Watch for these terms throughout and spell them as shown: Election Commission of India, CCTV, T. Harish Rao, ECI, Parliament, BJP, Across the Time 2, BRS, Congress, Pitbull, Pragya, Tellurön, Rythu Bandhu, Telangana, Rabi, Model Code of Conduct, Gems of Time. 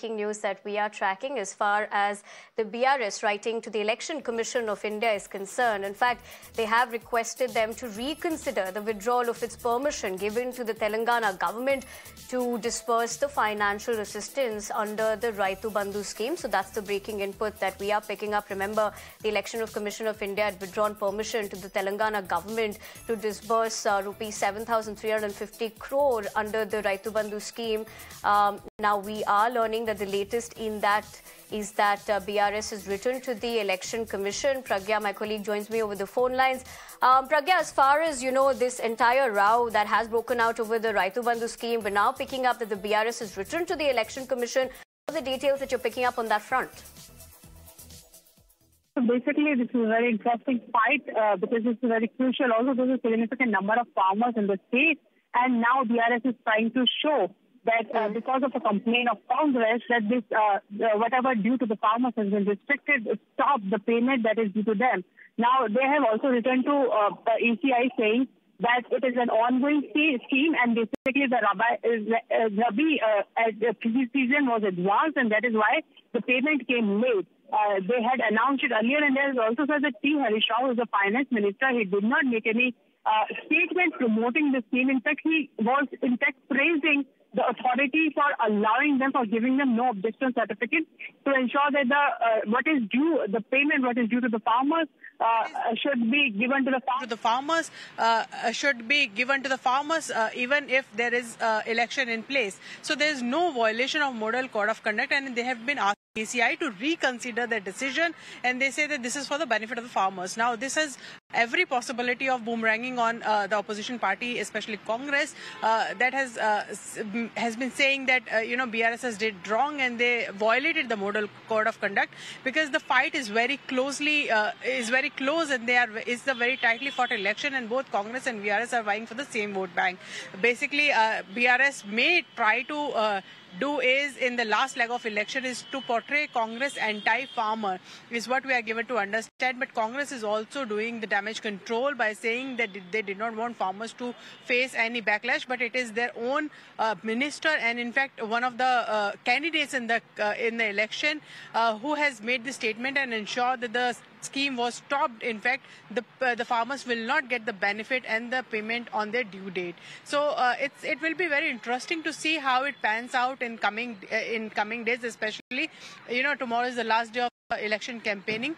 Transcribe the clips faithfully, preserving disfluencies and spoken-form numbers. breaking news that we are tracking as far as the B R S writing to the Election Commission of India is concerned. In fact, they have requested them to reconsider the withdrawal of its permission given to the Telangana government to disperse the financial assistance under the Rythu Bandhu scheme. So that's the breaking input that we are picking up. Remember, the Election Commission of India had withdrawn permission to the Telangana government to disburse uh, rupees seven thousand three hundred fifty crore under the Rythu Bandhu scheme. Um, now we are learning that the latest in that is that uh, B R S has written to the Election Commission. Pragya, my colleague, joins me over the phone lines. Um, Pragya, as far as, you know, this entire row that has broken out over the Rythu Bandhu scheme, we're now picking up that the B R S has written to the Election Commission. What are the details that you're picking up on that front? So basically, this is a very interesting fight uh, because it's very crucial. Also, there's a significant number of farmers in the state. And now B R S is trying to show that uh, because of a complaint of Congress that this uh, uh, whatever due to the farmers has been restricted, stop the payment that is due to them. Now, they have also returned to uh, the E C I saying that it is an ongoing scheme and basically the Rabi uh, uh, season was advanced and that is why the payment came late. Uh, they had announced it earlier, and there is also said that T. Harish Rao, who is the finance minister, he did not make any uh, statement promoting the scheme. In fact, he was in fact praising the authority for allowing them, for giving them no objection certificate to ensure that the uh, what is due, the payment what is due to the farmers uh, should be given to the farmers. The farmers uh, should be given to the farmers uh, even if there is uh, election in place. So there is no violation of Model Code of Conduct, and they have been asked E C I to reconsider their decision, and they say that this is for the benefit of the farmers. Now, this has every possibility of boomeranging on uh, the opposition party, especially Congress, uh, that has uh, has been saying that uh, you know B R S did wrong and they violated the Model Code of Conduct, because the fight is very closely uh, is very close and they are is the very tightly fought election, and both Congress and B R S are vying for the same vote bank. Basically, uh, B R S may try to uh, do is in the last leg of election is to portray Congress anti-farmer is what we are given to understand, but Congress is also doing the damage control by saying that they did not want farmers to face any backlash, but it is their own uh, minister and in fact one of the uh, candidates in the uh, in the election uh, who has made the statement and ensured that the scheme was stopped. In fact, the uh, the farmers will not get the benefit and the payment on their due date. So uh, it's it will be very interesting to see how it pans out in coming uh, in coming days, especially you know tomorrow is the last day of uh, election campaigning.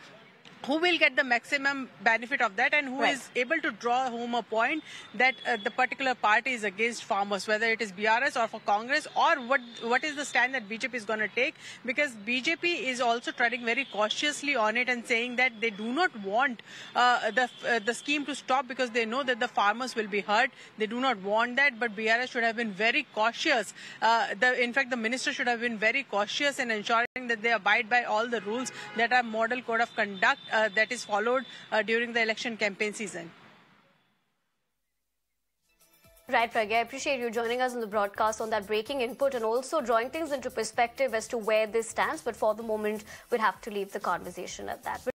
Who will get the maximum benefit of that, and who right. is able to draw home a point that uh, the particular party is against farmers, whether it is B R S or for Congress, or what what is the stand that B J P is going to take, because B J P is also treading very cautiously on it and saying that they do not want uh, the uh, the scheme to stop because they know that the farmers will be hurt. They do not want that, but B R S should have been very cautious. Uh, the, in fact, the minister should have been very cautious in ensuring that they abide by all the rules that are Model Code of Conduct uh, that is followed uh, during the election campaign season. Right, Pragya, I appreciate you joining us on the broadcast on that breaking input and also drawing things into perspective as to where this stands. But for the moment, we'll have to leave the conversation at that.